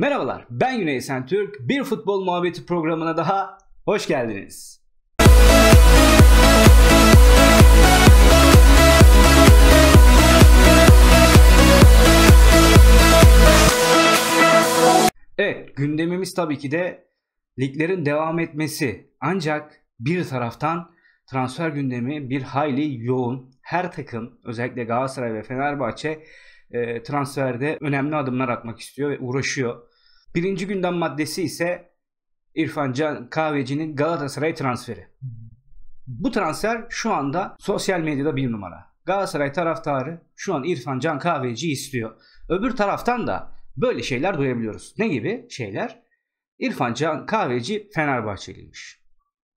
Merhabalar, ben Günay Esentürk. Bir futbol muhabbeti programına daha hoş geldiniz. Evet, gündemimiz tabii ki de liglerin devam etmesi. Ancak bir taraftan transfer gündemi bir hayli yoğun. Her takım, özellikle Galatasaray ve Fenerbahçe transferde önemli adımlar atmak istiyor ve uğraşıyor. Birinci gündem maddesi ise İrfan Can Kahveci'nin Galatasaray transferi. Bu transfer şu anda sosyal medyada bir numara. Galatasaray taraftarı şu an İrfan Can Kahveci istiyor. Öbür taraftan da böyle şeyler duyabiliyoruz. Ne gibi şeyler? İrfan Can Kahveci Fenerbahçeliymiş.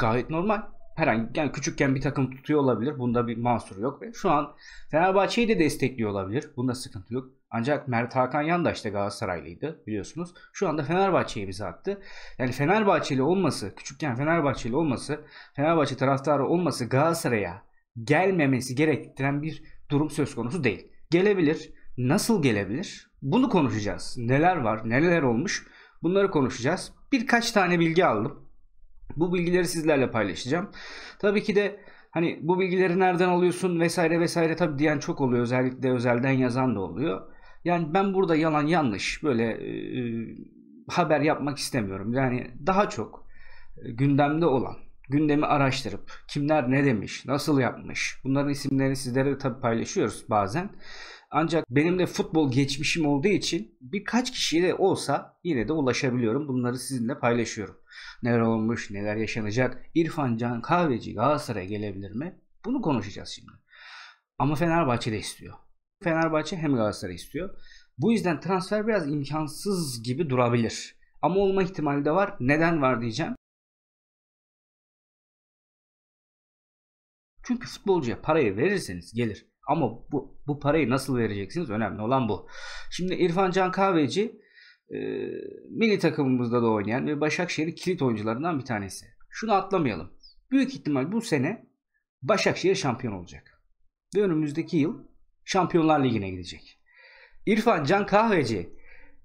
Gayet normal. Herhangi, yani küçükken bir takım tutuyor olabilir. Bunda bir mahsuru yok. Ve şu an Fenerbahçe'yi de destekliyor olabilir. Bunda sıkıntı yok. Ancak Mert Hakan Yandaş da Galatasaraylıydı biliyorsunuz. Şu anda Fenerbahçe'ye imza attı. Yani Fenerbahçeli olması, küçükken Fenerbahçeli olması, Fenerbahçe taraftarı olması Galatasaray'a gelmemesi gerektiren bir durum söz konusu değil. Gelebilir. Nasıl gelebilir? Bunu konuşacağız. Neler var, neler olmuş? Bunları konuşacağız. Birkaç tane bilgi aldım. Bu bilgileri sizlerle paylaşacağım. Tabii ki de hani bu bilgileri nereden alıyorsun vesaire vesaire tabii diyen çok oluyor. Özellikle özelden yazan da oluyor. Yani ben burada yalan yanlış böyle haber yapmak istemiyorum. Yani daha çok gündemde olan, gündemi araştırıp kimler ne demiş, nasıl yapmış, bunların isimlerini sizlere de tabii paylaşıyoruz bazen. Ancak benim de futbol geçmişim olduğu için birkaç kişiye de olsa yine de ulaşabiliyorum. Bunları sizinle paylaşıyorum. Neler olmuş, neler yaşanacak, İrfan Can Kahveci Galatasaray'a gelebilir mi? Bunu konuşacağız şimdi. Ama Fenerbahçe de istiyor. Fenerbahçe hem Galatasaray istiyor. Bu yüzden transfer biraz imkansız gibi durabilir. Ama olma ihtimali de var. Neden var diyeceğim. Çünkü futbolcuya parayı verirseniz gelir. Ama bu parayı nasıl vereceksiniz? Önemli olan bu. Şimdi İrfan Can Kahveci milli takımımızda da oynayan ve Başakşehir'in kilit oyuncularından bir tanesi. Şunu atlamayalım. Büyük ihtimal bu sene Başakşehir şampiyon olacak. Ve önümüzdeki yıl Şampiyonlar Ligi'ne gidecek. İrfan Can Kahveci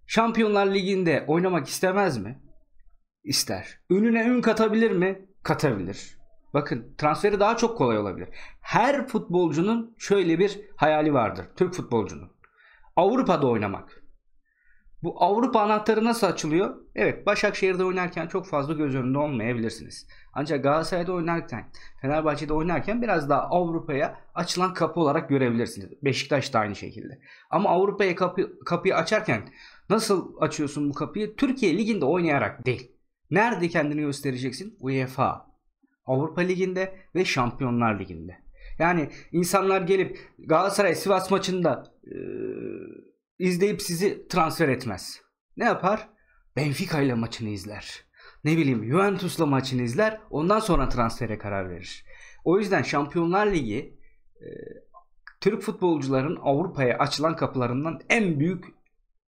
Şampiyonlar Ligi'nde oynamak istemez mi? İster. Önüne ün katabilir mi? Katabilir. Bakın transferi daha çok kolay olabilir. Her futbolcunun şöyle bir hayali vardır. Türk futbolcunun. Avrupa'da oynamak. Bu Avrupa anahtarı nasıl açılıyor? Evet, Başakşehir'de oynarken çok fazla göz önünde olmayabilirsiniz. Ancak Galatasaray'da oynarken, Fenerbahçe'de oynarken biraz daha Avrupa'ya açılan kapı olarak görebilirsiniz. Beşiktaş da aynı şekilde. Ama Avrupa'ya kapıyı açarken nasıl açıyorsun bu kapıyı? Türkiye Ligi'nde oynayarak değil. Nerede kendini göstereceksin? UEFA. Avrupa Ligi'nde ve Şampiyonlar Ligi'nde. Yani insanlar gelip Galatasaray Sivas maçında izleyip sizi transfer etmez. Ne yapar? Benfica ile maçını izler. Ne bileyim Juventus'la maçını izler. Ondan sonra transfere karar verir. O yüzden Şampiyonlar Ligi Türk futbolcuların Avrupa'ya açılan kapılarından en büyük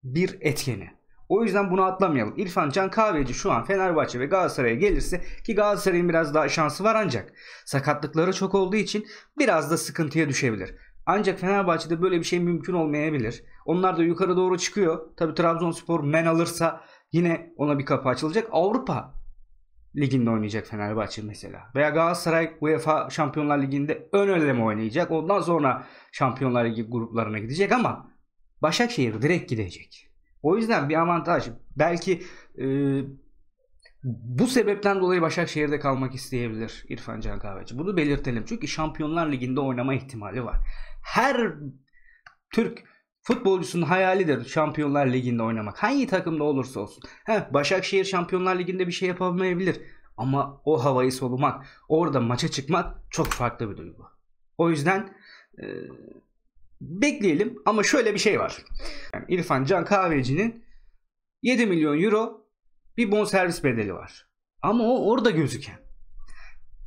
bir etkeni. O yüzden bunu atlamayalım. İrfan Can Kahveci şu an Fenerbahçe ve Galatasaray'a gelirse ki Galatasaray'ın biraz daha şansı var ancak sakatlıkları çok olduğu için biraz da sıkıntıya düşebilir. Ancak Fenerbahçe'de böyle bir şey mümkün olmayabilir. Onlar da yukarı doğru çıkıyor. Tabii Trabzonspor men alırsa yine ona bir kapı açılacak. Avrupa Ligi'nde oynayacak Fenerbahçe mesela. Veya Galatasaray UEFA Şampiyonlar Ligi'nde ön eleme oynayacak. Ondan sonra Şampiyonlar Ligi gruplarına gidecek ama Başakşehir direkt gidecek. O yüzden bir avantaj. Belki bu sebepten dolayı Başakşehir'de kalmak isteyebilir İrfan Can Kahveci. Bunu belirtelim. Çünkü Şampiyonlar Ligi'nde oynama ihtimali var. Her Türk futbolcusunun hayalidir Şampiyonlar Ligi'nde oynamak. Hangi takımda olursa olsun. Başakşehir Şampiyonlar Ligi'nde bir şey yapamayabilir. Ama o havayı solumak, orada maça çıkmak çok farklı bir duygu. O yüzden bekleyelim ama şöyle bir şey var. Yani İrfan Can Kahveci'nin 7 milyon euro bir bonservis bedeli var. Ama o orada gözüken.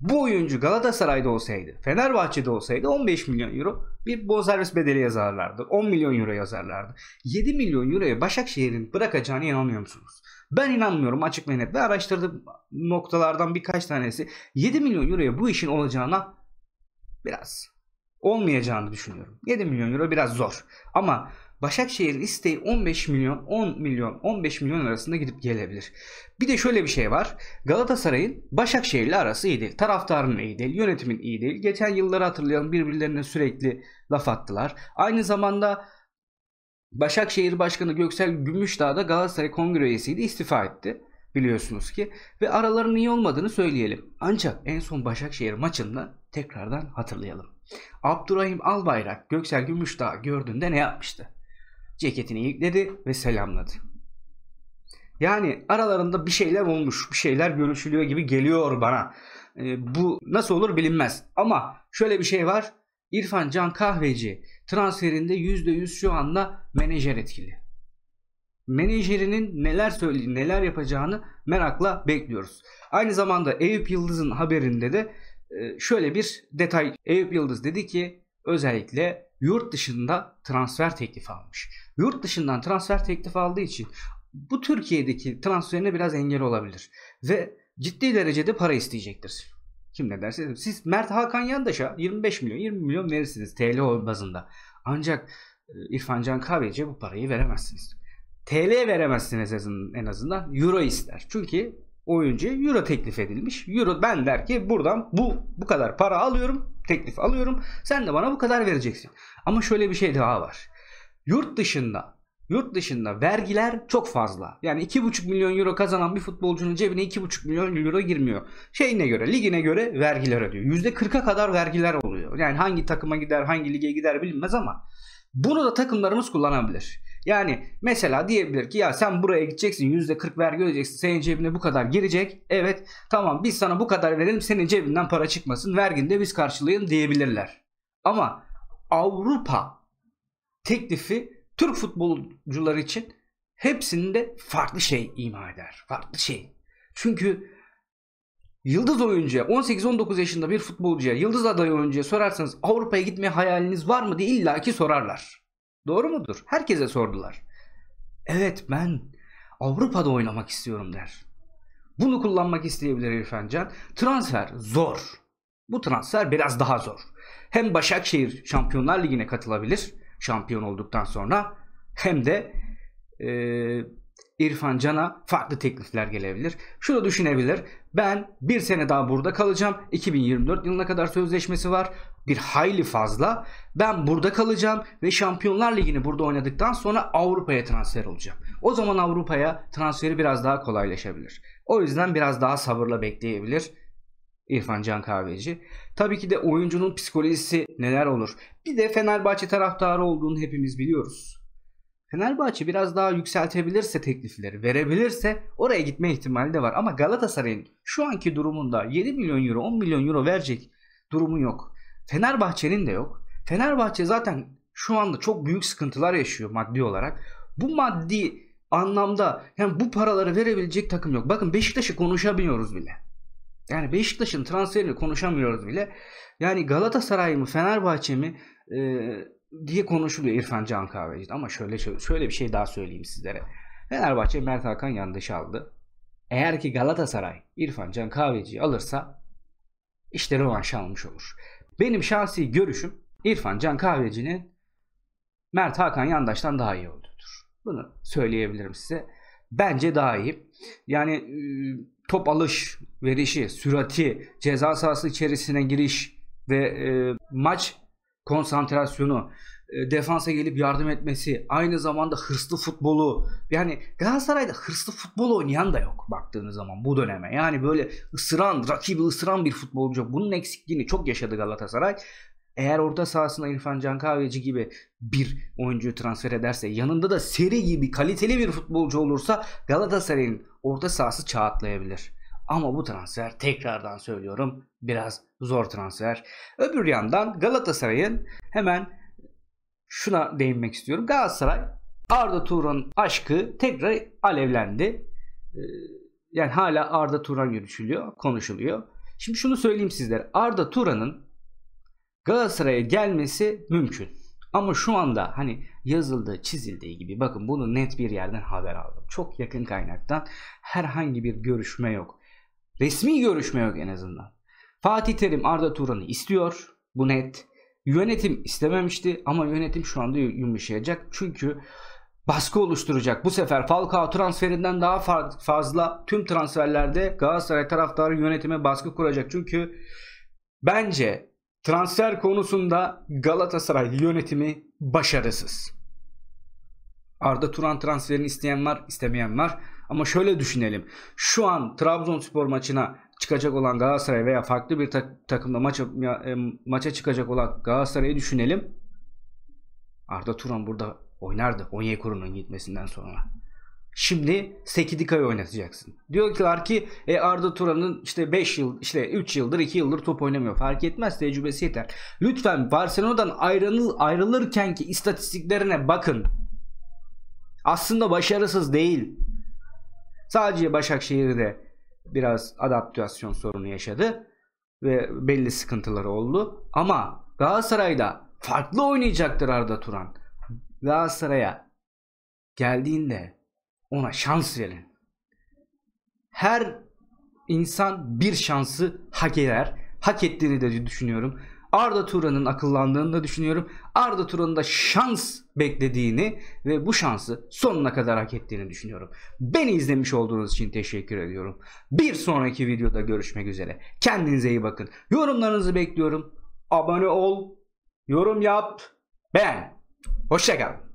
Bu oyuncu Galatasaray'da olsaydı, Fenerbahçe'de olsaydı 15 milyon euro bir bonservis bedeli yazarlardı. 10 milyon euro yazarlardı. 7 milyon euroya Başakşehir'in bırakacağına inanmıyor musunuz? Ben inanmıyorum açık ve net. Ve araştırdığım noktalardan birkaç tanesi 7 milyon euroya bu işin olacağına biraz olmayacağını düşünüyorum. 7 milyon euro biraz zor. Ama Başakşehir'in isteği 15 milyon, 10 milyon, 15 milyon arasında gidip gelebilir. Bir de şöyle bir şey var. Galatasaray'ın Başakşehir'le arası iyi değil. Taraftarın iyi değil. Yönetimin iyi değil. Geçen yılları hatırlayalım, birbirlerine sürekli laf attılar. Aynı zamanda Başakşehir Başkanı Göksel Gümüşdağ da Galatasaray Kongre üyesiydi, istifa etti. Biliyorsunuz ki. Ve aralarının iyi olmadığını söyleyelim. Ancak en son Başakşehir maçında tekrardan hatırlayalım. Abdurrahim Albayrak Göksel Gümüşdağ gördüğünde ne yapmıştı? Ceketini ilikledi ve selamladı. Yani aralarında bir şeyler olmuş, bir şeyler görüşülüyor gibi geliyor bana. Bu nasıl olur bilinmez. Ama şöyle bir şey var. İrfan Can Kahveci transferinde %100 şu anda menajer etkili. Menajerinin neler söylediğini, neler yapacağını merakla bekliyoruz. Aynı zamanda Eyüp Yıldız'ın haberinde de şöyle bir detay. Eyüp Yıldız dedi ki özellikle yurt dışında transfer teklifi almış. Yurt dışından transfer teklifi aldığı için bu Türkiye'deki transferine biraz engel olabilir. Ve ciddi derecede para isteyecektir. Kim ne derse siz Mert Hakan Yandaş'a 25 milyon 20 milyon verirsiniz TL bazında. Ancak İrfan Can Kahveci'ye bu parayı veremezsiniz. TL veremezsiniz en azından. Euro ister. Çünkü oyuncu euro teklif edilmiş. Euro ben der ki buradan bu kadar para alıyorum. Teklif alıyorum. Sen de bana bu kadar vereceksin. Ama şöyle bir şey daha var. Yurt dışında vergiler çok fazla. Yani 2,5 milyon euro kazanan bir futbolcunun cebine 2,5 milyon euro girmiyor. Şeyine göre, ligine göre vergiler ödüyor. %40'a kadar vergiler oluyor. Yani hangi takıma gider, hangi lige gider bilinmez ama bunu da takımlarımız kullanabilir. Yani mesela diyebilir ki ya sen buraya gideceksin %40 vergi ödeyeceksin, senin cebine bu kadar girecek. Evet tamam biz sana bu kadar verelim, senin cebinden para çıkmasın, vergini de biz karşılayalım diyebilirler. Ama Avrupa teklifi Türk futbolcuları için hepsinde farklı şey ima eder. Farklı şey. Çünkü yıldız oyuncuya, 18-19 yaşında bir futbolcuya, yıldız adayı oyuncuya sorarsanız Avrupa'ya gitme hayaliniz var mı diye illaki sorarlar. Doğru mudur? Herkese sordular. Evet ben Avrupa'da oynamak istiyorum der. Bunu kullanmak isteyebilir İrfan Can. Transfer zor. Bu transfer biraz daha zor. Hem Başakşehir Şampiyonlar Ligi'ne katılabilir şampiyon olduktan sonra, hem de İrfan Can'a farklı teklifler gelebilir. Şunu düşünebilir. Ben bir sene daha burada kalacağım. 2024 yılına kadar sözleşmesi var. Bir hayli fazla. Ben burada kalacağım ve Şampiyonlar Ligi'ni burada oynadıktan sonra Avrupa'ya transfer olacağım. O zaman Avrupa'ya transferi biraz daha kolaylaşabilir. O yüzden biraz daha sabırla bekleyebilir İrfan Can Kahveci. Tabii ki de oyuncunun psikolojisi neler olur. Bir de Fenerbahçe taraftarı olduğunu hepimiz biliyoruz. Fenerbahçe biraz daha yükseltebilirse teklifleri, verebilirse oraya gitme ihtimali de var. Ama Galatasaray'ın şu anki durumunda 7 milyon euro, 10 milyon euro verecek durumu yok. Fenerbahçe'nin de yok. Fenerbahçe zaten şu anda çok büyük sıkıntılar yaşıyor maddi olarak. Bu maddi anlamda yani bu paraları verebilecek takım yok. Bakın Beşiktaş'ı konuşamıyoruz bile. Yani Beşiktaş'ın transferini konuşamıyoruz bile. Yani Galatasaray mı Fenerbahçe mi diye konuşuluyor İrfan Can Kahveci. Ama şöyle bir şey daha söyleyeyim sizlere. Fenerbahçe Mert Hakan Yandaş'ı aldı. Eğer ki Galatasaray İrfan Can Kahveci'yi alırsa işte rövanş almış olur. Benim şahsi görüşüm İrfan Can Kahveci'nin Mert Hakan Yandaş'tan daha iyi olduğudur. Bunu söyleyebilirim size. Bence daha iyi. Yani top alış, verişi, sürati, ceza sahası içerisine giriş ve maç konsantrasyonu, defansa gelip yardım etmesi, aynı zamanda hırslı futbolu. Yani Galatasaray'da hırslı futbol oynayan da yok baktığınız zaman bu döneme. Yani böyle rakibi ısıran bir futbolcu. Bunun eksikliğini çok yaşadı Galatasaray. Eğer orta sahasına İrfan Can Kahveci gibi bir oyuncuyu transfer ederse, yanında da seri gibi kaliteli bir futbolcu olursa Galatasaray'ın orta sahası çağatlayabilir. Ama bu transfer, tekrardan söylüyorum, biraz zor transfer. Öbür yandan Galatasaray'ın, hemen şuna değinmek istiyorum. Galatasaray Arda Turan'ın aşkı tekrar alevlendi. Yani hala Arda Turan görüşülüyor, konuşuluyor. Şimdi şunu söyleyeyim sizlere. Arda Turan'ın Galatasaray'a gelmesi mümkün. Ama şu anda hani yazıldığı, çizildiği gibi, bakın bunu net bir yerden haber aldım. Çok yakın kaynaktan herhangi bir görüşme yok. Resmi görüşme yok en azından. Fatih Terim Arda Turan'ı istiyor. Bu net. Yönetim istememişti ama yönetim şu anda yumuşayacak. Çünkü baskı oluşturacak. Bu sefer Falcao transferinden daha fazla tüm transferlerde Galatasaray taraftarı yönetime baskı kuracak. Çünkü bence transfer konusunda Galatasaray yönetimi başarısız. Arda Turan transferini isteyen var, istemeyen var. Ama şöyle düşünelim. Şu an Trabzonspor maçına çıkacak olan Galatasaray veya farklı bir takımda maça çıkacak olan Galatasaray'ı düşünelim. Arda Turan burada oynardı Onyekuru'nun gitmesinden sonra. Şimdi Sekidika'yı oynatacaksın. Diyorlar ki Arda Turan'ın işte 5 yıl, işte 3 yıldır 2 yıldır top oynamıyor. Fark etmez, tecrübesi yeter. Lütfen Barcelona'dan ayrılırkenki istatistiklerine bakın. Aslında başarısız değil. Sadece Başakşehir'de biraz adaptasyon sorunu yaşadı ve belli sıkıntıları oldu. Ama Galatasaray'da farklı oynayacaktır Arda Turan. Galatasaray'a geldiğinde ona şans verin. Her insan bir şansı hak eder. Hak ettiğini de düşünüyorum. Arda Turan'ın akıllandığını da düşünüyorum. Arda Turan'ın da şans beklediğini ve bu şansı sonuna kadar hak ettiğini düşünüyorum. Beni izlemiş olduğunuz için teşekkür ediyorum. Bir sonraki videoda görüşmek üzere. Kendinize iyi bakın. Yorumlarınızı bekliyorum. Abone ol, yorum yap, beğen. Hoşça kalın.